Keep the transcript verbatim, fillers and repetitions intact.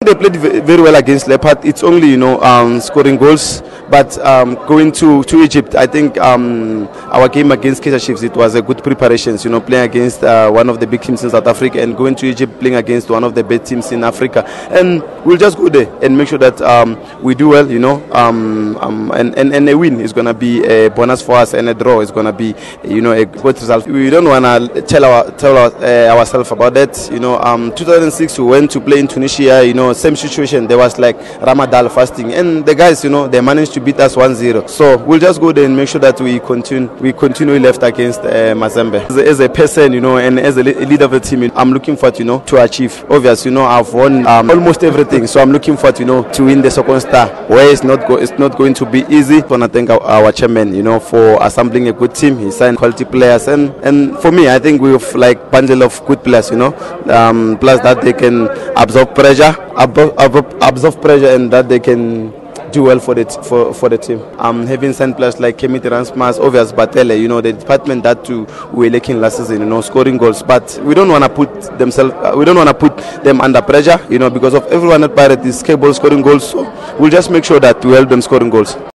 They played very well against Leopard. It's only, you know, um, scoring goals. But um, going to, to Egypt, I think um, our game against Kaizer Chiefs, it was a good preparation. You know, playing against uh, one of the big teams in South Africa, and going to Egypt, playing against one of the best teams in Africa. And we'll just go there and make sure that um, we do well, you know. Um, um, and, and, and a win is going to be a bonus for us, and a draw is going to be, you know, a good result. We don't want to tell, our, tell our, uh, ourselves about that. You know, um, two thousand six, we went to play in Tunisia, you know, same situation. There was like Ramadan fasting, and the guys, you know, they managed to beat us one zero. So we'll just go there and make sure that we continue we continue left against uh, Mazembe. As, as a person, you know, and as a leader of the team, I'm looking forward, you know, to achieve. Obviously, you know, I've won um, almost everything, so I'm looking forward, you know, to win the second star, where it's not go it's not going to be easy. I want to thank our chairman, you know, for assembling a good team. He signed quality players, and and for me, I think we've like bundle of good players, you know, um, plus that they can absorb pressure. Absorb pressure, and that they can do well for the for for the team. Um, having sent players like Kemi, Transmas, obvious Batelle, you know, the department that too we were lacking last season, you know, scoring goals. But we don't want to put themselves, uh, we don't want to put them under pressure, you know, because of everyone at Pirate is capable of scoring goals. So we'll just make sure that we help them scoring goals.